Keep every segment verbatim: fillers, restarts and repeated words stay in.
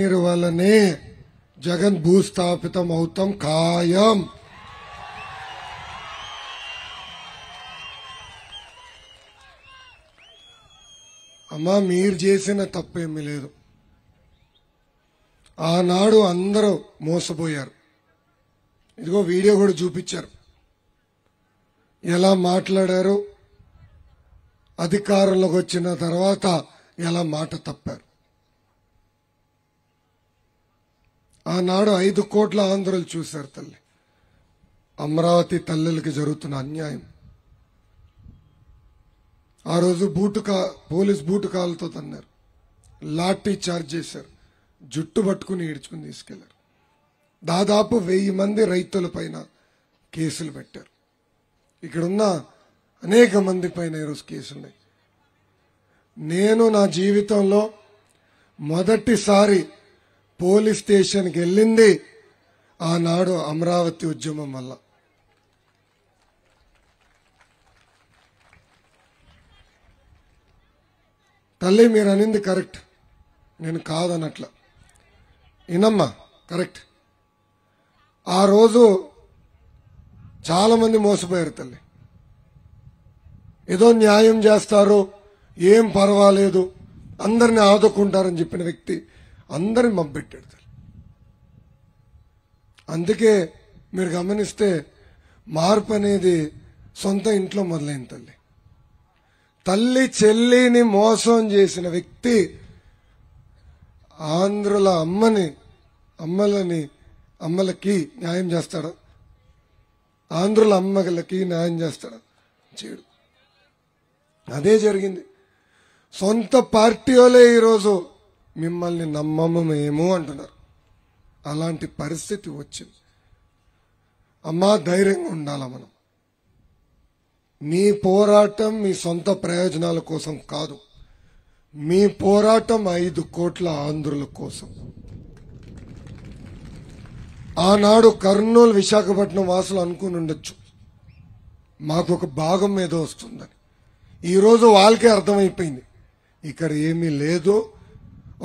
నిర్వలనే జగన్ భూస్థాపితమౌతం ఖాయం అమ్మా మీరు చేసిన తప్పేమీ లేదు ఆనాడు అందరూ మోసపోయారు ఇదిగో వీడియో కూడా చూపించారు ఎలా మాట్లాడారు అధికారంలోకి వచ్చిన తర్వాత ఎలా మాట తప్పారు ఆనాడు ఐదు కోట్ల ఆంధ్రులు చూశారు తల్లి అమరావతి తల్లలకి జరుగుతున్న అన్యాయం ఆ రోజు బూటుకా పోలీస్ బూటుకాలతో తన్నారు లాఠీ చార్జ్ చేశారు జుట్టు పట్టుకుని ఏడ్చుకుని తీసుకెళ్లారు దాదాపు వెయ్యి మంది రైతుల పైన కేసులు పెట్టారు ఇక్కడున్న అనేక మంది పైన ఈరోజు కేసులున్నాయి నేను నా జీవితంలో మొదటిసారి పోలీస్ స్టేషన్కి వెళ్ళింది ఆనాడు అమరావతి ఉద్యమం వల్ల తల్లి మీరు అనింది కరెక్ట్ నేను కాదనట్లా ఇనమ్మా కరెక్ట్ ఆ రోజు చాలా మంది మోసపోయారు తల్లి ఏదో న్యాయం చేస్తారు ఏం పర్వాలేదు అందరిని ఆదుకుంటారని చెప్పిన వ్యక్తి అందరిని మబ్బెట్టాడు తల్లి అందుకే మీరు గమనిస్తే మార్పు అనేది సొంత ఇంట్లో మొదలైంది తల్లి తల్లి చెల్లిని మోసం చేసిన వ్యక్తి ఆంధ్రుల అమ్మని అమ్మలని అమ్మలకి న్యాయం చేస్తాడు ఆంధ్రుల అమ్మలకి న్యాయం చేస్తాడు చేయడు అదే జరిగింది సొంత పార్టీ వాళ్ళే ఈరోజు మిమ్మల్ని నమ్మము మేము అంటున్నారు అలాంటి పరిస్థితి వచ్చింది అమ్మా ధైర్యంగా ఉండాలా మనం మీ పోరాటం మీ సొంత ప్రయోజనాల కోసం కాదు మీ పోరాటం ఐదు కోట్ల ఆంధ్రుల కోసం ఆనాడు కర్నూలు విశాఖపట్నం వాసులు అనుకుని ఉండొచ్చు మాకు ఒక భాగం మీద వస్తుందని ఈరోజు వాళ్ళకే అర్థమైపోయింది ఇక్కడ ఏమీ లేదు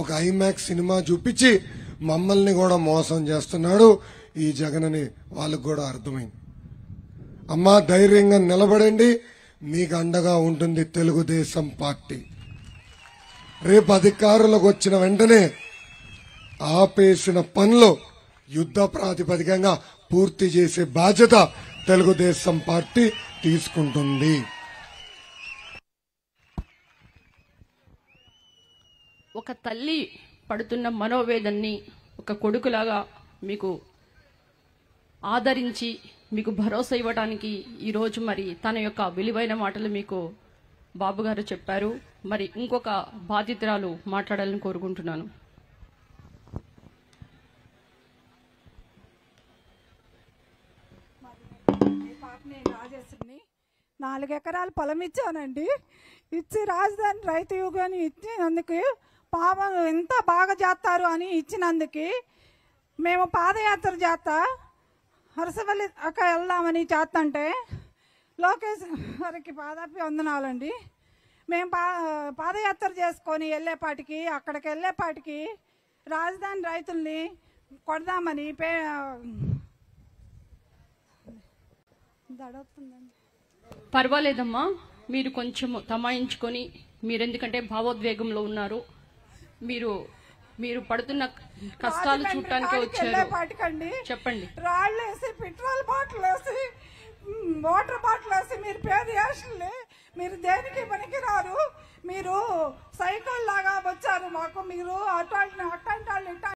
ఒక ఐమాక్స్ సినిమా చూపించి మమ్మల్ని కూడా మోసం చేస్తున్నాడు ఈ జగన్ అని వాళ్ళకు కూడా అర్థమైంది అమ్మా ధైర్యంగా నిలబడండి మీకు అండగా ఉంటుంది తెలుగుదేశం పార్టీ రేపు అధికారులకు వచ్చిన వెంటనే ఆపేసిన పనులు యుద్ధ ప్రాతిపదికంగా పూర్తి చేసే బాధ్యత తెలుగుదేశం పార్టీ తీసుకుంటుంది ఒక తల్లి పడుతున్న మనోవేదన్ని ఒక కొడుకులాగా మీకు ఆదరించి మీకు భరోసా ఇవ్వడానికి ఈరోజు మరి తన యొక్క విలువైన మాటలు మీకు బాబు గారు చెప్పారు మరి ఇంకొక బాధితురాలు మాట్లాడాలని కోరుకుంటున్నాను నాలుగెకరాలు పొలం ఇచ్చానండి ఇచ్చి రాజధాని రైతు యుగాన్ని ఇచ్చినందుకు పాపం ఎంత బాగా చేస్తారు అని ఇచ్చినందుకు మేము పాదయాత్ర చేస్తా హర్సవల్లి అక్క వెళ్దామని చేస్తంటే లోకేష్ గారికి పాదాపి వందనాలండి మేము పా పాదయాత్ర చేసుకొని వెళ్ళేపాటికి అక్కడికి వెళ్ళేపాటికి రాజధాని రైతుల్ని కొడదామని పే దడవుతుందండి పర్వాలేదమ్మా మీరు కొంచెం తమాయించుకొని మీరెందుకంటే భావోద్వేగంలో ఉన్నారు మీరు మీరు పడుతున్న కష్టాలు చూడటానికి వచ్చారు చెప్పండి రాళ్ళు వేసి పెట్రోల్ బాటిల్ వేసి వాటర్ బాటిల్ వేసి మీరు పేద యాక్షన్లే మీరు దేనికి పనికిరారు మీరు సైకిల్ లాగా వచ్చారు మాకు మీరు అట్టాంటి అట్టాంటి